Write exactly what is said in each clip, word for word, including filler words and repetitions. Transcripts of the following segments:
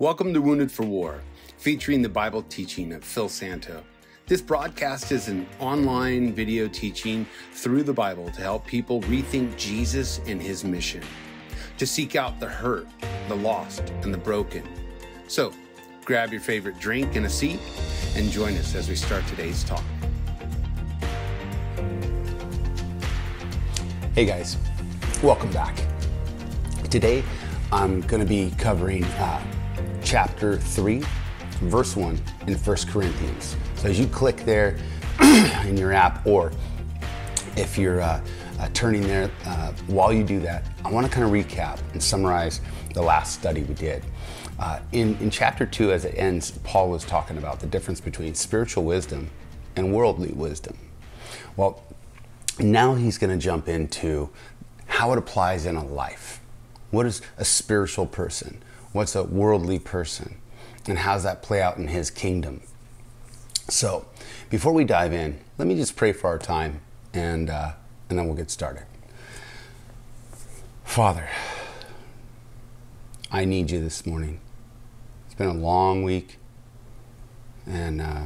Welcome to Wounded for War, featuring the Bible teaching of Phil Santo. This broadcast is an online video teaching through the Bible to help people rethink Jesus and his mission, to seek out the hurt, the lost, and the broken. So grab your favorite drink and a seat and join us as we start today's talk. Hey guys, welcome back. Today I'm going to be covering uh, chapter three, verse one in First Corinthians. So as you click there in your app, or if you're uh, uh, turning there, uh, while you do that, I want to kind of recap and summarize the last study we did. Uh, in, in chapter two, as it ends, Paul was talking about the difference between spiritual wisdom and worldly wisdom. Well, now he's going to jump into how it applies in a life. What is a spiritual person? What's a worldly person? And how does that play out in his kingdom? So before we dive in, let me just pray for our time, and, uh, and then we'll get started. Father, I need you this morning. It's been a long week, and uh,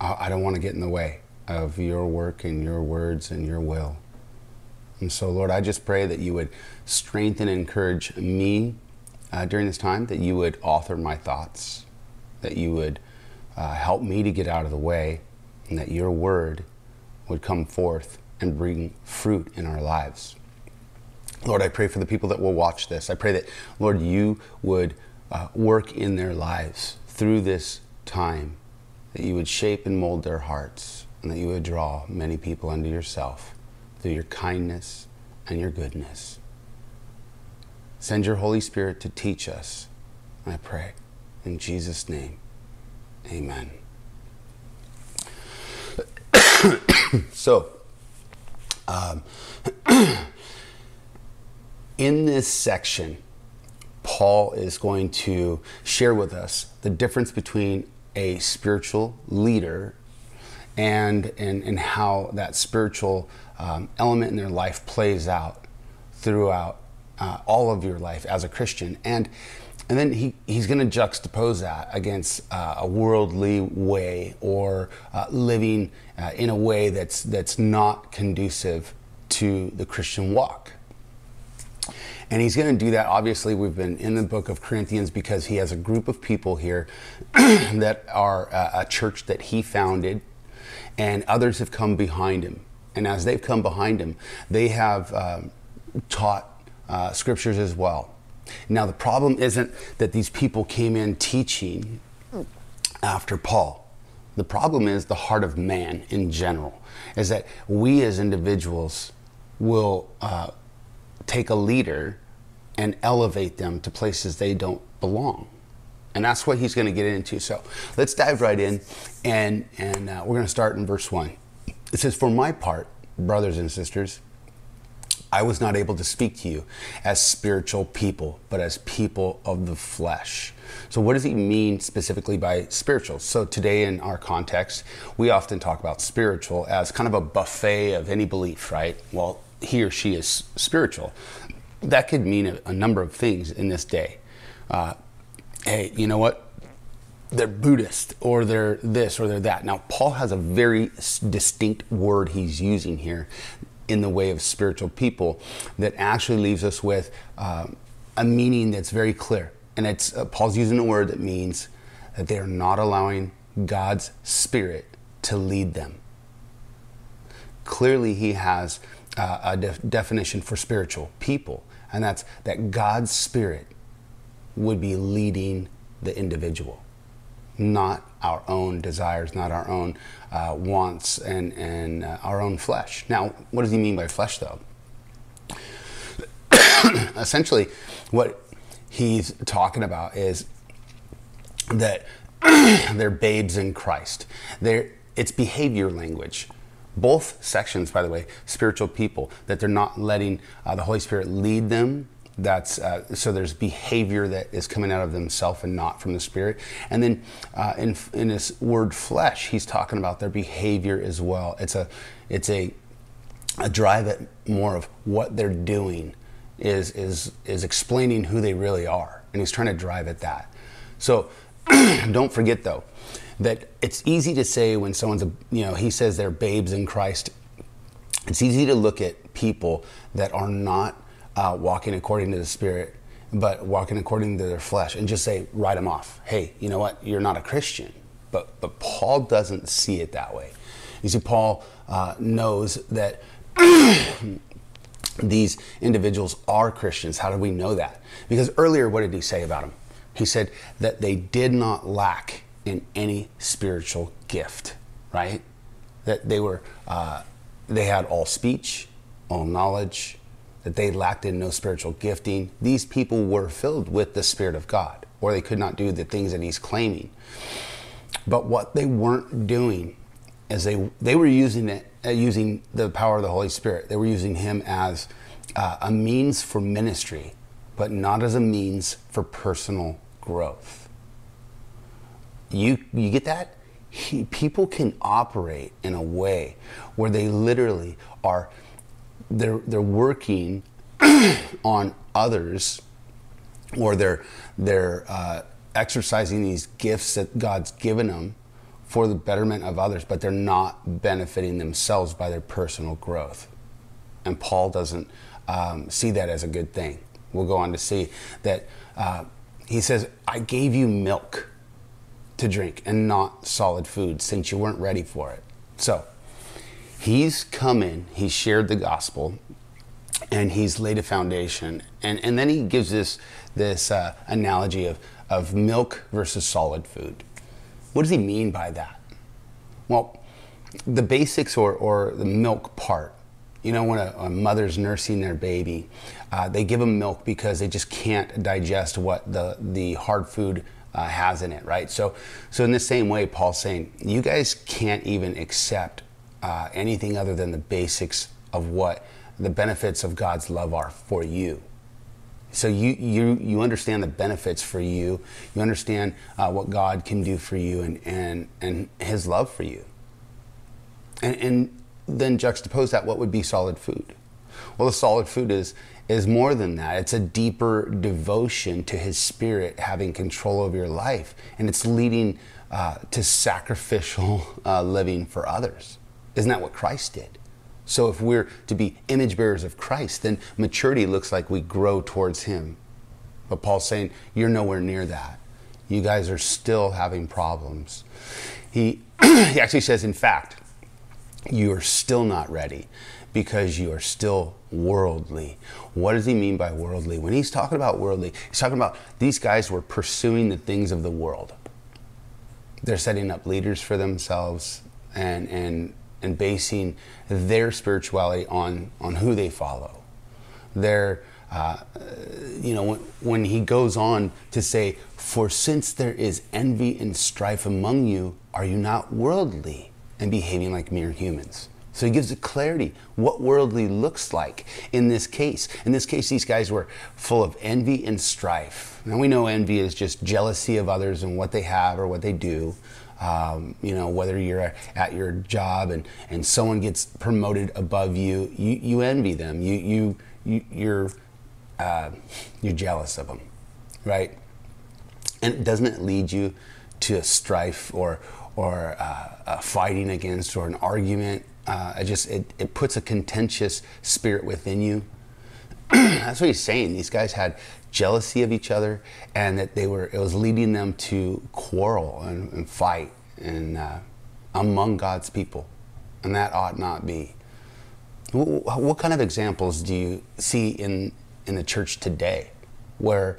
I, I don't want to get in the way of your work and your words and your will. And so, Lord, I just pray that you would strengthen and encourage me uh, during this time, that you would author my thoughts, that you would uh, help me to get out of the way, and that your word would come forth and bring fruit in our lives. Lord, I pray for the people that will watch this. I pray that, Lord, you would uh, work in their lives through this time, that you would shape and mold their hearts, and that you would draw many people unto yourself through your kindness and your goodness. Send your Holy Spirit to teach us, I pray. In Jesus' name, amen. So, um, in this section, Paul is going to share with us the difference between a spiritual leader and, and, and how that spiritual um, element in their life plays out throughout uh, all of your life as a Christian. And, and then he, he's going to juxtapose that against uh, a worldly way, or uh, living uh, in a way that's, that's not conducive to the Christian walk. And he's going to do that. Obviously, we've been in the book of Corinthians because he has a group of people here that are a church that he founded, and others have come behind him. And as they've come behind him, they have uh, taught uh, scriptures as well. Now, the problem isn't that these people came in teaching after Paul. The problem is the heart of man in general, is that we as individuals will uh, take a leader and elevate them to places they don't belong. And that's what he's going to get into. So let's dive right in, and, and uh, we're going to start in verse one. It says, "For my part, brothers and sisters, I was not able to speak to you as spiritual people, but as people of the flesh." So what does he mean specifically by spiritual? So today in our context, we often talk about spiritual as kind of a buffet of any belief, right? Well, he or she is spiritual. That could mean a, a number of things in this day. Uh, hey, you know what? They're Buddhist, or they're this, or they're that. Now, Paul has a very distinct word he's using here in the way of spiritual people that actually leaves us with um, a meaning that's very clear. And it's uh, Paul's using a word that means that they're not allowing God's Spirit to lead them. Clearly, he has Uh, a def definition for spiritual people, and that's that God's Spirit would be leading the individual, not our own desires, not our own uh, wants, and, and uh, our own flesh. Now, what does he mean by flesh, though? Essentially, what he's talking about is that they're babes in Christ. They're, it's behavior language. Both sections, by the way, spiritual people, that they're not letting uh, the Holy Spirit lead them. That's uh, so there's behavior that is coming out of themselves and not from the Spirit. And then uh, in in this word flesh, he's talking about their behavior as well. It's a it's a a drive at more of what they're doing is is is explaining who they really are. and he's trying to drive at that. So don't forget, though, that it's easy to say when someone's, a, you know, he says they're babes in Christ. It's easy to look at people that are not uh, walking according to the Spirit, but walking according to their flesh, and just say, write them off. Hey, you know what? You're not a Christian. But, but Paul doesn't see it that way. You see, Paul uh, knows that these individuals are Christians. How do we know that? Because earlier, what did he say about them? He said that they did not lack in any spiritual gift, right? That they were, uh, they had all speech, all knowledge, that they lacked in no spiritual gifting. These people were filled with the Spirit of God, or they could not do the things that he's claiming. But what they weren't doing is they they were using it, uh, using the power of the Holy Spirit. They were using him as uh, a means for ministry, but not as a means for personal growth. You, you get that? He, people can operate in a way where they literally are, they're, they're working on others, or they're, they're uh, exercising these gifts that God's given them for the betterment of others, but they're not benefiting themselves by their personal growth. And Paul doesn't um, see that as a good thing. We'll go on to see that uh, he says, I gave you milk to drink and not solid food, since you weren't ready for it. So he's come in, he shared the gospel, and he's laid a foundation. And, and then he gives this, this uh, analogy of, of milk versus solid food. What does he mean by that? Well, the basics or, or the milk part. You know, when a, a mother's nursing their baby, uh, they give them milk because they just can't digest what the, the hard food uh, has in it, right? So, so in the same way, Paul's saying, you guys can't even accept uh, anything other than the basics of what the benefits of God's love are for you. So you, you, you understand the benefits for you. You understand uh, what God can do for you and, and, and his love for you. And, and then juxtapose that, what would be solid food? Well, the solid food is, is more than that. It's a deeper devotion to his Spirit having control over your life. And it's leading uh, to sacrificial uh, living for others. Isn't that what Christ did? So if we're to be image bearers of Christ, then maturity looks like we grow towards him. But Paul's saying, you're nowhere near that. You guys are still having problems. He, he actually says, in fact, you are still not ready because you are still worldly. What does he mean by worldly? When he's talking about worldly, he's talking about these guys were pursuing the things of the world. They're setting up leaders for themselves and, and, and basing their spirituality on, on who they follow. They're, uh, you know, when, when he goes on to say, for since there is envy and strife among you, are you not worldly and behaving like mere humans? So he gives a clarity what worldly looks like in this case. In this case, these guys were full of envy and strife. Now we know envy is just jealousy of others and what they have or what they do. Um, you know, whether you're at your job and, and someone gets promoted above you, you, you envy them. You, you, you, you're, uh, you're jealous of them, right? And doesn't it lead you to strife or or uh, a fighting against or an argument? Uh, it just it, it puts a contentious spirit within you. That's what he's saying. These guys had jealousy of each other, and that they were it was leading them to quarrel and, and fight and uh, among God's people, and that ought not be. What, what kind of examples do you see in in the church today, where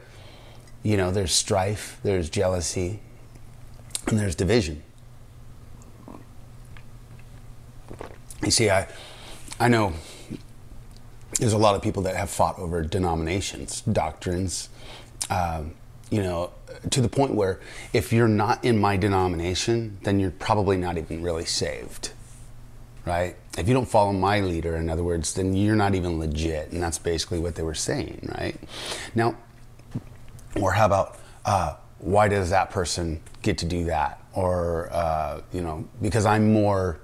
you know there's strife, there's jealousy, and there's division? You see, I, I know there's a lot of people that have fought over denominations, doctrines, um, you know, to the point where if you're not in my denomination, then you're probably not even really saved, right? If you don't follow my leader, in other words, then you're not even legit. And that's basically what they were saying, right? Now, or how about, uh, why does that person get to do that? Or, uh, you know, because I'm more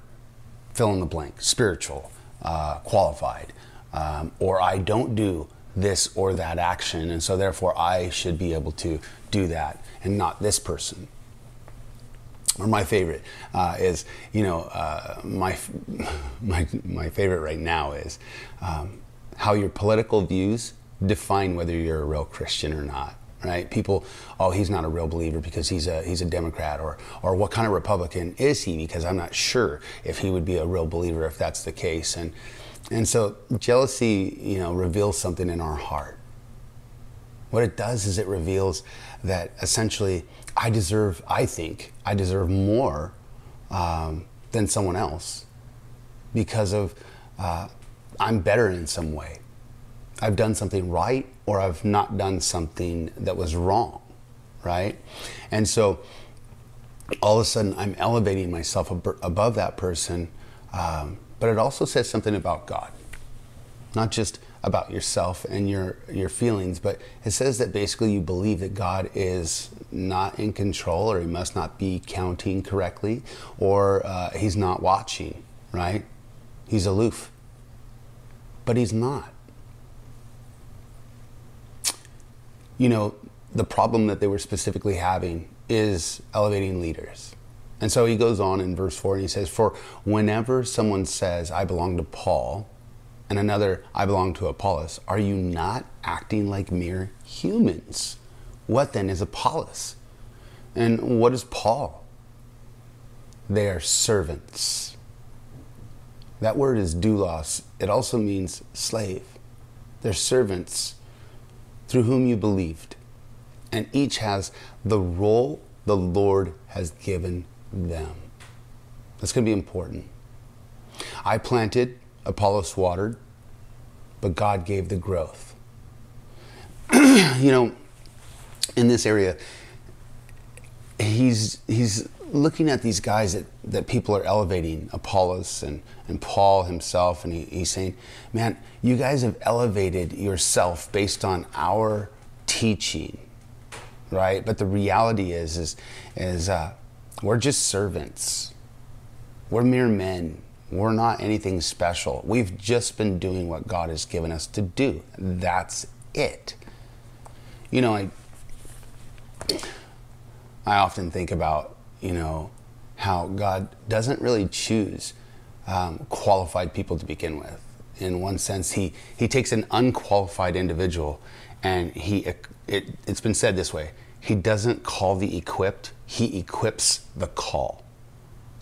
fill in the blank, spiritual, uh, qualified, um, or I don't do this or that action, and so therefore I should be able to do that and not this person. Or my favorite uh, is, you know, uh, my, my, my favorite right now is um, how your political views define whether you're a real Christian or not, right? People, oh, he's not a real believer because he's a, he's a Democrat, or, or what kind of Republican is he? Because I'm not sure if he would be a real believer if that's the case. And, and so jealousy, you know, reveals something in our heart. What it does is it reveals that essentially I deserve, I think, I deserve more um, than someone else because of uh, I'm better in some way. I've done something right, or I've not done something that was wrong, right? And so all of a sudden I'm elevating myself ab- above that person, um, but it also says something about God, not just about yourself and your, your feelings, but it says that basically you believe that God is not in control, or he must not be counting correctly, or uh, he's not watching, right? He's aloof, but he's not. You know, the problem that they were specifically having is elevating leaders. And so he goes on in verse four and he says, for whenever someone says, I belong to Paul, and another, I belong to Apollos, are you not acting like mere humans? What then is Apollos? And what is Paul? They are servants. That word is doulos. It also means slave. They're servants through whom you believed. And each has the role the Lord has given them. That's going to be important. I planted, Apollos watered, but God gave the growth. You know, in this area, he's he's looking at these guys that, that people are elevating, Apollos and, and Paul himself, and he, he's saying, man, you guys have elevated yourself based on our teaching, right? But the reality is, is, is uh, we're just servants. We're mere men. We're not anything special. We've just been doing what God has given us to do. That's it. You know, I I often think about, you know, how God doesn't really choose um, qualified people to begin with. In one sense, he he takes an unqualified individual, and he it, it's been said this way: he doesn't call the equipped; he equips the call.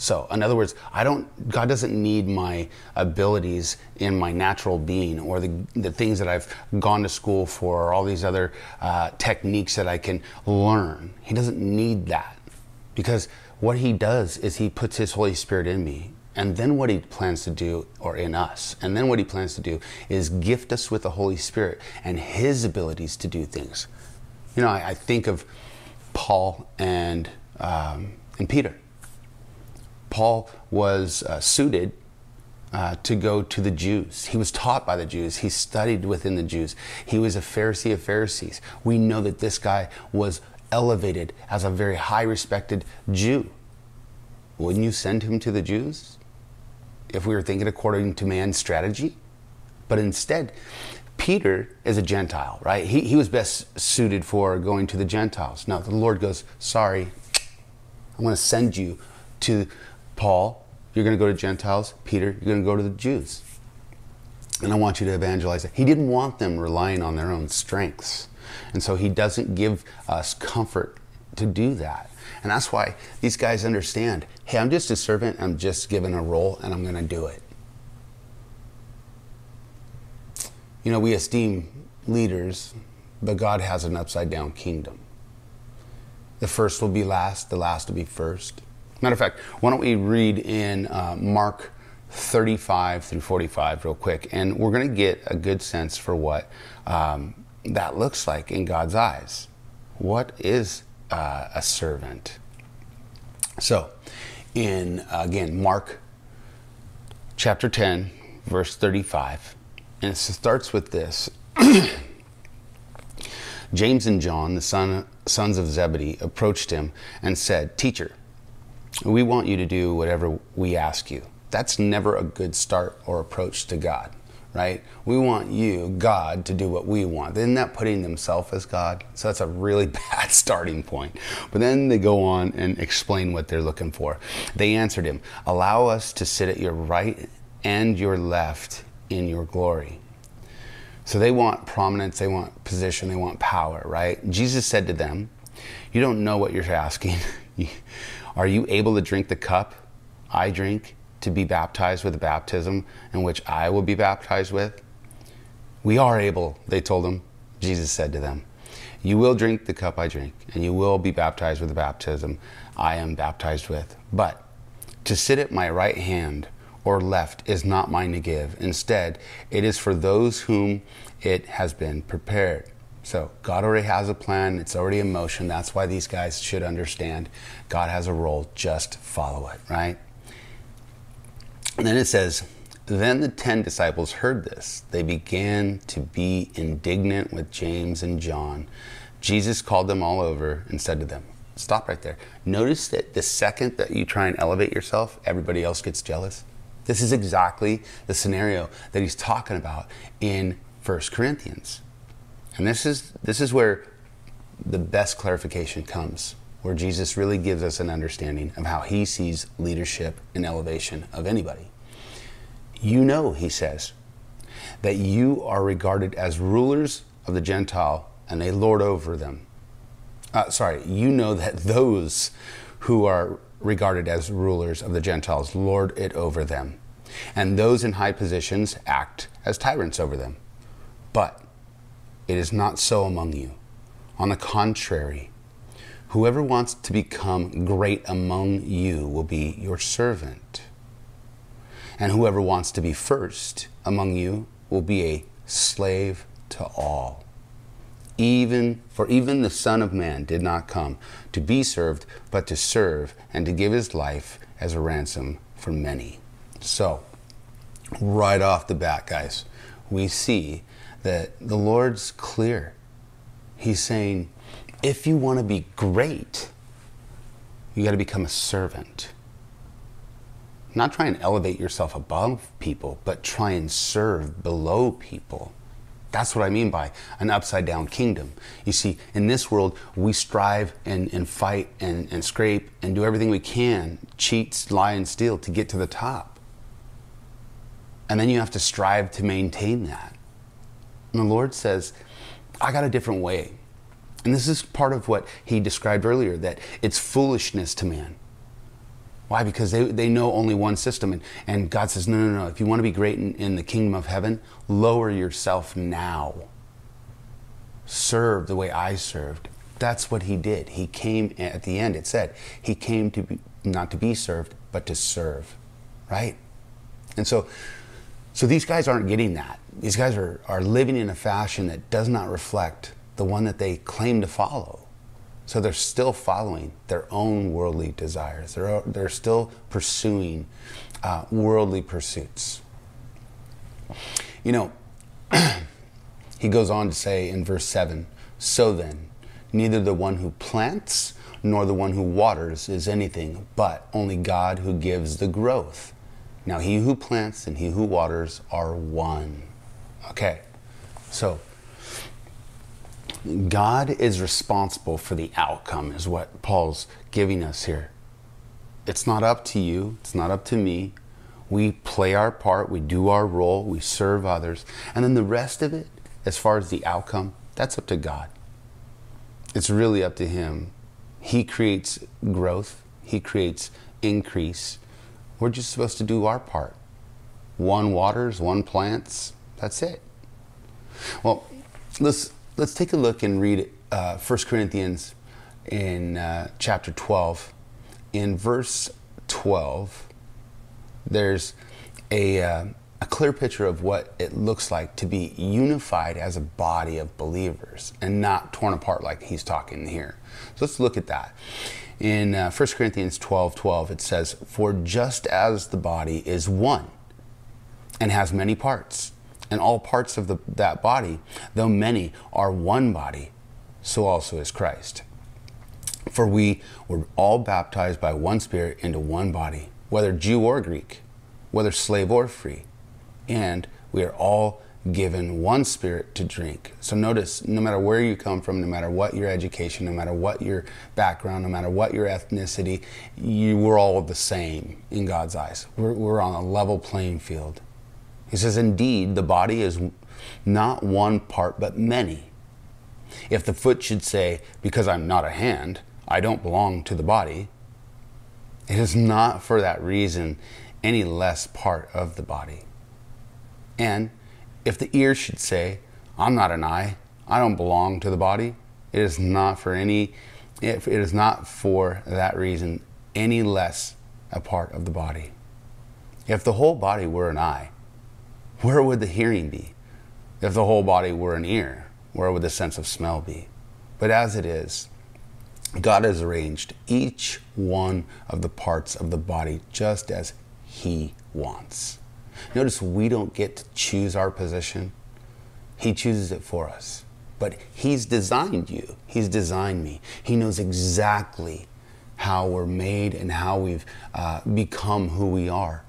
So, in other words, I don't, God doesn't need my abilities in my natural being, or the, the things that I've gone to school for, or all these other uh, techniques that I can learn. He doesn't need that, because what he does is he puts his Holy Spirit in me, and then what he plans to do, or in us, and then what he plans to do is gift us with the Holy Spirit and his abilities to do things. You know, I, I think of Paul and, um, and Peter. Paul was uh, suited uh, to go to the Jews. He was taught by the Jews. He studied within the Jews. He was a Pharisee of Pharisees. We know that this guy was elevated as a very high respected Jew. Wouldn't you send him to the Jews if we were thinking according to man's strategy? But instead, Peter is a Gentile, right? He, he was best suited for going to the Gentiles. Now, the Lord goes, sorry, I'm going to send you to Paul, you're going to go to Gentiles. Peter, you're going to go to the Jews. And I want you to evangelize it. He didn't want them relying on their own strengths. And so he doesn't give us comfort to do that. And that's why these guys understand, hey, I'm just a servant. I'm just given a role, and I'm going to do it. You know, we esteem leaders, but God has an upside down kingdom. The first will be last. The last will be first. Matter of fact, why don't we read in uh, Mark thirty-five through forty-five real quick, and we're going to get a good sense for what um, that looks like in God's eyes. What is uh, a servant? So, in, uh, again, Mark chapter ten, verse thirty-five, and it starts with this. James and John, the son, sons of Zebedee, approached him and said, Teacher, we want you to do whatever we ask you. That's never a good start or approach to God, right? We want you, God, to do what we want. Isn't that putting themselves as God? So that's a really bad starting point. But then they go on and explain what they're looking for. They answered him, "Allow us to sit at your right and your left in your glory." So they want prominence, they want position, they want power, right? Jesus said to them, "You don't know what you're asking. Are you able to drink the cup I drink, to be baptized with the baptism in which I will be baptized with?" "We are able," they told him. Jesus said to them, "You will drink the cup I drink, and you will be baptized with the baptism I am baptized with. But to sit at my right hand or left is not mine to give. Instead, it is for those whom it has been prepared." So God already has a plan. It's already in motion. That's why these guys should understand God has a role. Just follow it, right? And then it says, "Then the ten disciples heard this. They began to be indignant with James and John. Jesus called them all over and said to them," stop right there. Notice that the second that you try and elevate yourself, everybody else gets jealous. This is exactly the scenario that he's talking about in First Corinthians. And this is, this is where the best clarification comes, where Jesus really gives us an understanding of how he sees leadership and elevation of anybody. "You know," he says, "that you are regarded as rulers of the Gentile, and they lord over them." Uh, sorry, you know that those who are regarded as rulers of the Gentiles lord it over them, and those in high positions act as tyrants over them. But it is not so among you. On the contrary, whoever wants to become great among you will be your servant, and whoever wants to be first among you will be a slave to all. Even for even the Son of Man did not come to be served, but to serve and to give his life as a ransom for many. So, right off the bat, guys, we see that the Lord's clear. He's saying, if you want to be great, you got to become a servant. Not try and elevate yourself above people, but try and serve below people. That's what I mean by an upside-down kingdom. You see, in this world, we strive and, and fight and, and scrape and do everything we can, cheat, lie, and steal to get to the top. And then you have to strive to maintain that. And the Lord says, I got a different way. And this is part of what he described earlier, that it's foolishness to man. Why? Because they, they know only one system. And, and God says, no, no, no. If you want to be great in, in the kingdom of heaven, lower yourself now. Serve the way I served. That's what he did. He came at the end. It said he came to be, not to be served, but to serve. Right? And so, so these guys aren't getting that. These guys are, are living in a fashion that does not reflect the one that they claim to follow. So they're still following their own worldly desires. They're, they're still pursuing uh, worldly pursuits. You know, he goes on to say in verse seven, "So then, neither the one who plants nor the one who waters is anything, but only God who gives the growth. Now he who plants and he who waters are one." Okay, so God is responsible for the outcome is what Paul's giving us here. It's not up to you. It's not up to me. We play our part. We do our role. We serve others. And then the rest of it, as far as the outcome, that's up to God. It's really up to him. He creates growth. He creates increase. We're just supposed to do our part. One waters, one plants. That's it. Well, let's... Let's take a look and read uh, First Corinthians in uh, chapter twelve. In verse twelve, there's a, uh, a clear picture of what it looks like to be unified as a body of believers and not torn apart like he's talking here. So let's look at that. In uh, First Corinthians twelve twelve, it says, "For just as the body is one and has many parts, and all parts of the, that body, though many, are one body, so also is Christ. For we were all baptized by one Spirit into one body, whether Jew or Greek, whether slave or free, and We are all given one spirit to drink. So notice, no matter where you come from, no matter what your education, no matter what your background, no matter what your ethnicity, you were all the same in God's eyes. We're, we're on a level playing field. He says, indeed, the body is not one part, but many. If the foot should say, because I'm not a hand, I don't belong to the body, it is not for that reason any less part of the body. And if the ear should say, I'm not an eye, I don't belong to the body, it is not for any, it is not for that reason any less a part of the body. If the whole body were an eye, where would the hearing be? If the whole body were an ear, where would the sense of smell be? But as it is, God has arranged each one of the parts of the body just as He wants. Notice we don't get to choose our position. He chooses it for us. But He's designed you. He's designed me. He knows exactly how we're made and how we've uh, become who we are.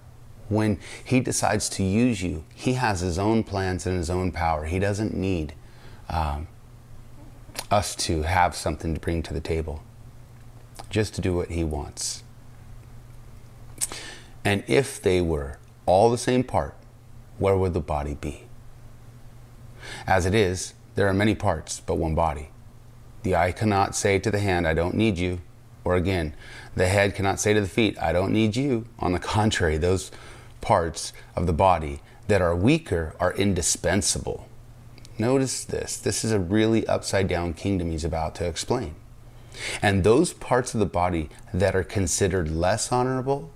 When He decides to use you, He has His own plans and His own power. He doesn't need um, us to have something to bring to the table, just to do what He wants. And if they were all the same part, where would the body be? As it is, there are many parts, but one body. The eye cannot say to the hand, I don't need you. Or again, the head cannot say to the feet, I don't need you. On the contrary, those parts of the body that are weaker are indispensable. Notice this. This is a really upside-down kingdom He's about to explain. And those parts of the body that are considered less honorable,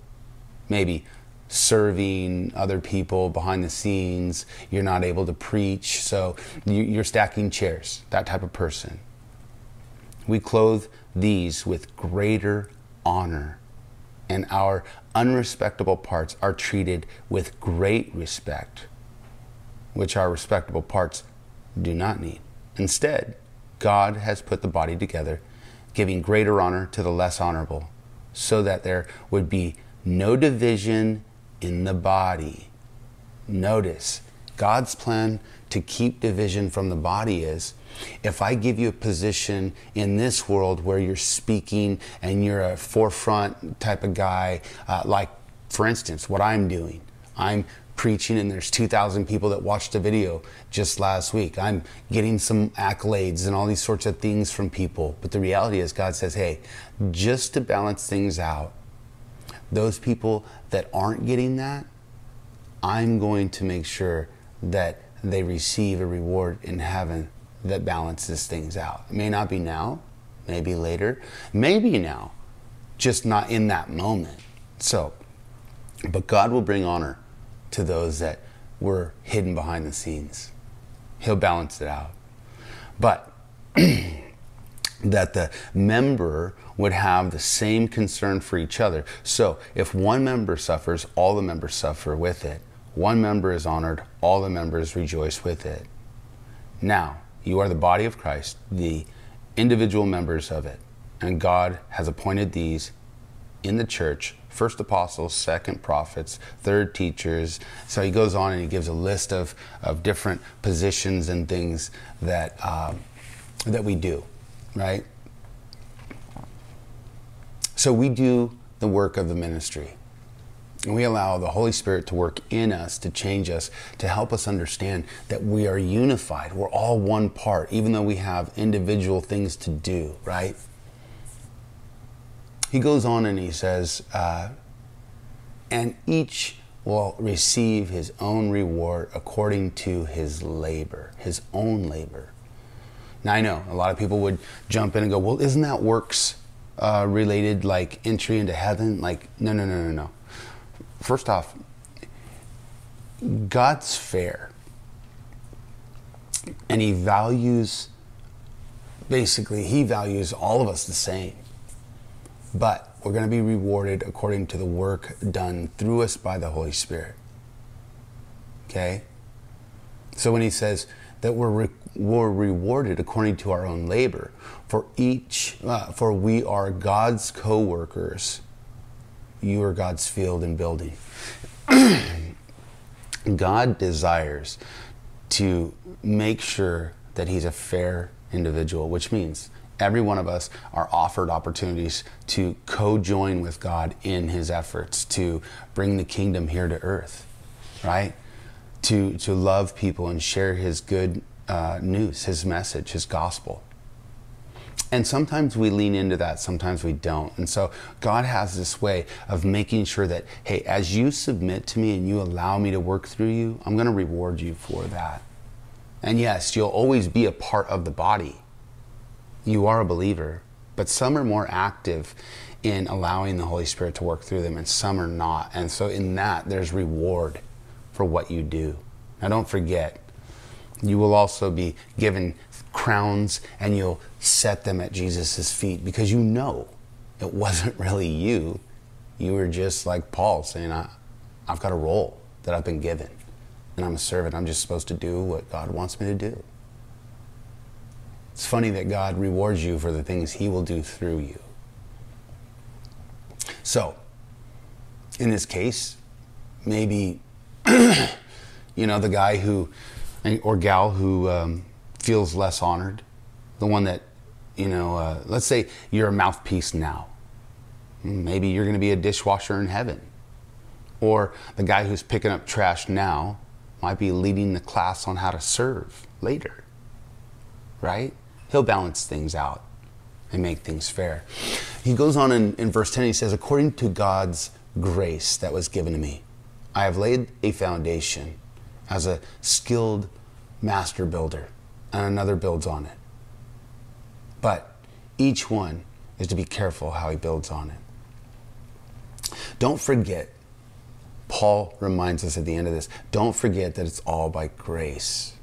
maybe serving other people behind the scenes, you're not able to preach, so you're stacking chairs, that type of person. We clothe these with greater honor, and our unrespectable parts are treated with great respect, which our respectable parts do not need. Instead, God has put the body together, giving greater honor to the less honorable, so that there would be no division in the body. Notice, God's plan to keep division from the body is, if I give you a position in this world where you're speaking and you're a forefront type of guy, uh, like, for instance, what I'm doing. I'm preaching and there's two thousand people that watched the video just last week. I'm getting some accolades and all these sorts of things from people. But the reality is God says, hey, just to balance things out, those people that aren't getting that, I'm going to make sure that they receive a reward in heaven that balances things out. It may not be now, maybe later, maybe now, just not in that moment. So, but God will bring honor to those that were hidden behind the scenes. He'll balance it out. But that the member would have the same concern for each other. So if one member suffers, all the members suffer with it. One member is honored, all the members rejoice with it. Now, you are the body of Christ, the individual members of it, and God has appointed these in the church, first apostles, second prophets, third teachers. So he goes on and he gives a list of, of different positions and things that, um, that we do, right? So we do the work of the ministry, and we allow the Holy Spirit to work in us, to change us, to help us understand that we are unified. We're all one part, even though we have individual things to do, right? He goes on and he says, uh, and each will receive his own reward according to his labor, his own labor. Now, I know a lot of people would jump in and go, well, isn't that works? Uh, related, like entry into heaven? Like, no, no, no, no, no. First off, God's fair, and He values, basically, He values all of us the same. But we're going to be rewarded according to the work done through us by the Holy Spirit. Okay? So when He says that we're re- we're rewarded according to our own labor, for each, uh, for we are God's co-workers. You are God's field and building. God desires to make sure that he's a fair individual, which means every one of us are offered opportunities to co-join with God in his efforts to bring the kingdom here to earth, right? To, to love people and share his good uh, news, his message, his gospel. And sometimes we lean into that, sometimes we don't. And so God has this way of making sure that, hey, as you submit to me and you allow me to work through you, I'm going to reward you for that. And yes, you'll always be a part of the body. You are a believer, but some are more active in allowing the Holy Spirit to work through them and some are not. And so in that, there's reward for what you do. Now don't forget, you will also be given crowns and you'll set them at Jesus' feet because you know it wasn't really you. You were just like Paul saying, I, I've got a role that I've been given and I'm a servant. I'm just supposed to do what God wants me to do. It's funny that God rewards you for the things he will do through you. So, in this case, maybe, you know, the guy who, or gal who um, feels less honored, the one that, you know, uh, let's say you're a mouthpiece now. Maybe you're going to be a dishwasher in heaven. Or the guy who's picking up trash now might be leading the class on how to serve later, right? He'll balance things out and make things fair. He goes on in, in verse ten, he says, according to God's grace that was given to me, I have laid a foundation as a skilled master builder, and another builds on it. But each one is to be careful how he builds on it. Don't forget, Paul reminds us at the end of this, don't forget that it's all by grace.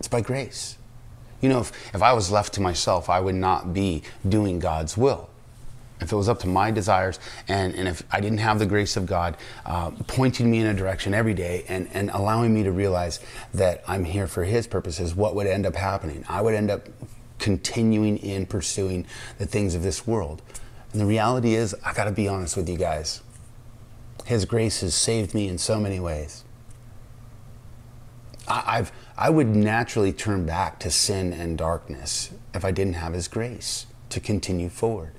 It's by grace. You know, if, if I was left to myself, I would not be doing God's will. If it was up to my desires and, and if I didn't have the grace of God uh, pointing me in a direction every day and, and allowing me to realize that I'm here for his purposes, what would end up happening? I would end up continuing in pursuing the things of this world. And the reality is, I got to be honest with you guys. His grace has saved me in so many ways. I, I've, I would naturally turn back to sin and darkness if I didn't have his grace to continue forward.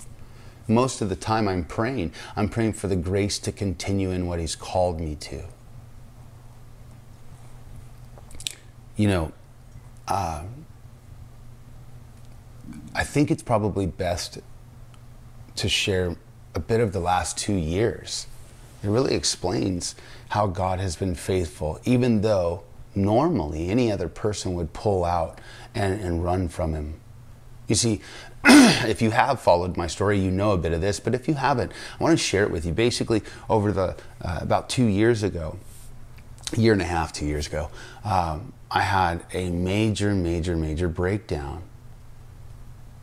Most of the time I'm praying, I'm praying for the grace to continue in what he's called me to. You know, uh, I think it's probably best to share a bit of the last two years. It really explains how God has been faithful, even though normally any other person would pull out and, and run from him. You see, if you have followed my story, you know a bit of this, but if you haven't, I want to share it with you. Basically, over the, uh, about two years ago, a year and a half, two years ago, um, I had a major, major, major breakdown.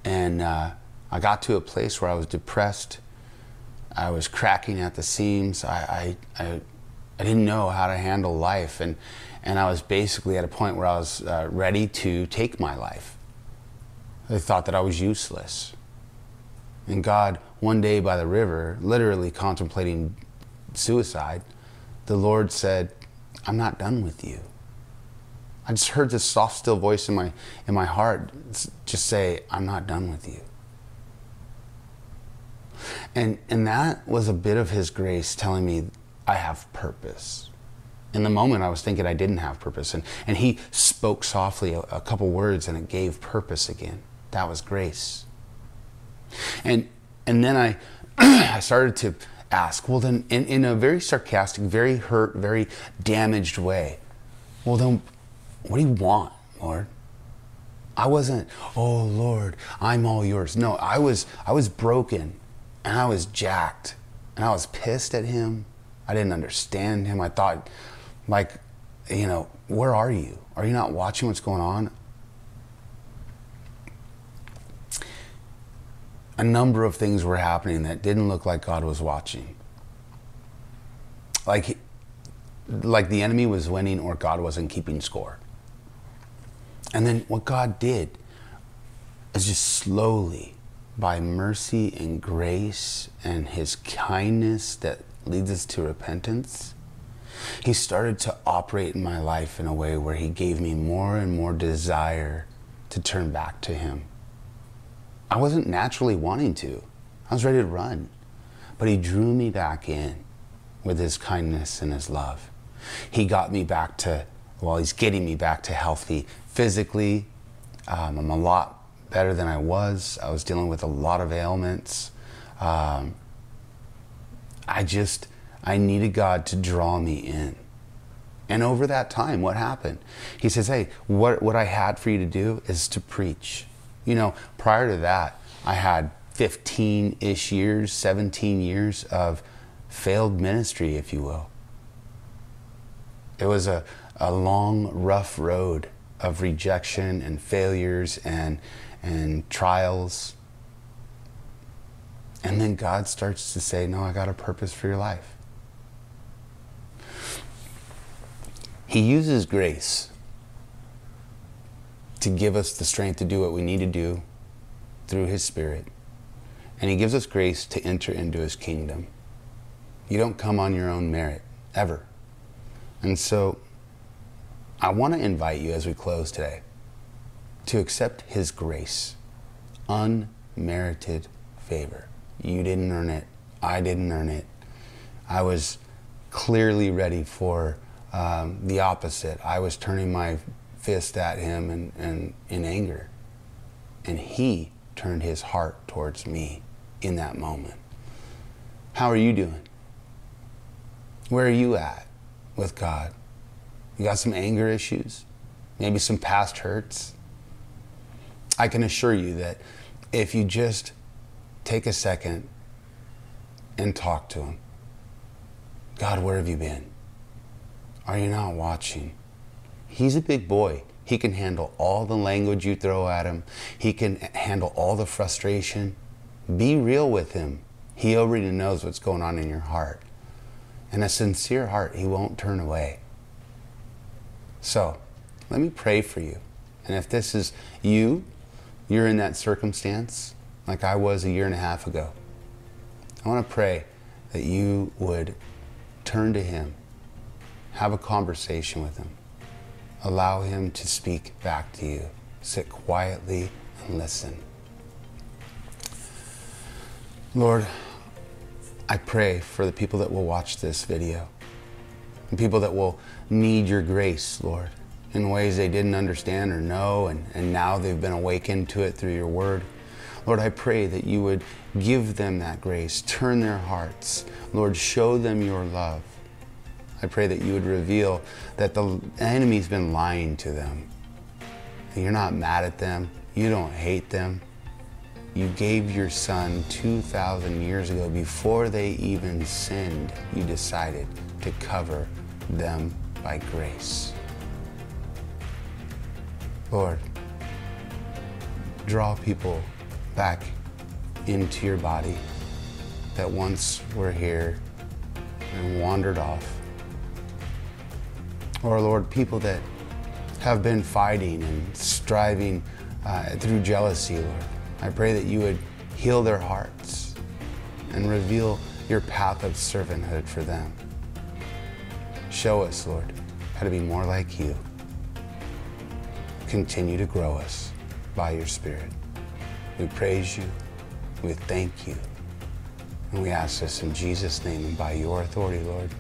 And uh, I got to a place where I was depressed. I was cracking at the seams. I, I, I, I didn't know how to handle life. And, and I was basically at a point where I was uh, ready to take my life. They thought that I was useless. And God, one day by the river, literally contemplating suicide, the Lord said, I'm not done with you. I just heard this soft, still voice in my, in my heart just say, I'm not done with you. And, and that was a bit of his grace telling me I have purpose. In the moment, I was thinking I didn't have purpose. And, and he spoke softly a, a couple words and it gave purpose again. That was grace. And, and then I, I started to ask, well then, in, in a very sarcastic, very hurt, very damaged way, well then, what do you want, Lord? I wasn't, oh Lord, I'm all yours. No, I was, I was broken and I was jacked and I was pissed at him. I didn't understand him. I thought, like, you know, where are you? Are you not watching what's going on? A number of things were happening that didn't look like God was watching. Like, like the enemy was winning or God wasn't keeping score. And then what God did is just slowly, by mercy and grace and his kindness that leads us to repentance, He started to operate in my life in a way where he gave me more and more desire to turn back to him. I wasn't naturally wanting to. I was ready to run. But he drew me back in with his kindness and his love. He got me back to, well, he's getting me back to healthy physically. Um, I'm a lot better than I was. I was dealing with a lot of ailments. Um, I just, I needed God to draw me in. And over that time, what happened? He says, hey, what, what I had for you to do is to preach. You know, prior to that, I had fifteen-ish years, seventeen years of failed ministry, if you will. It was a, a long, rough road of rejection and failures and, and trials. And then God starts to say, no, I got a purpose for your life. He uses grace to give us the strength to do what we need to do through his Spirit. And he gives us grace to enter into his kingdom. You don't come on your own merit, ever. And so I want to invite you as we close today to accept his grace, unmerited favor. You didn't earn it. I didn't earn it. I was clearly ready for um, the opposite. I was turning my fist at him and, and in anger. And he turned his heart towards me in that moment. How are you doing? Where are you at with God? You got some anger issues, maybe some past hurts. I can assure you that if you just take a second and talk to him. God, where have you been? Are you not watching? He's a big boy. He can handle all the language you throw at him. He can handle all the frustration. Be real with him. He already knows what's going on in your heart. And a sincere heart, he won't turn away. So, let me pray for you. And if this is you, you're in that circumstance, like I was a year and a half ago, I want to pray that you would turn to him, have a conversation with him, allow him to speak back to you, sit quietly and listen. Lord, I pray for the people that will watch this video, the people that will need your grace, Lord, in ways they didn't understand or know, and, and now they've been awakened to it through your word. Lord, I pray that you would give them that grace, turn their hearts. Lord, show them your love. I pray that you would reveal that the enemy's been lying to them. You're not mad at them. You don't hate them. You gave your son two thousand years ago. Before they even sinned, you decided to cover them by grace. Lord, draw people back into your body that once were here and wandered off. Or Lord, people that have been fighting and striving uh, through jealousy, Lord, I pray that you would heal their hearts and reveal your path of servanthood for them. Show us, Lord, how to be more like you. Continue to grow us by your Spirit. We praise you, we thank you, and we ask this in Jesus' name and by your authority, Lord.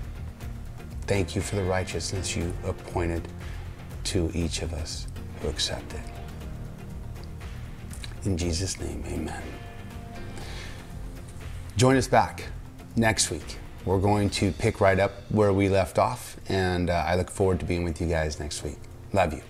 Thank you for the righteousness you appointed to each of us who accept it. In Jesus' name, amen. Join us back next week. We're going to pick right up where we left off, and uh, I look forward to being with you guys next week. Love you.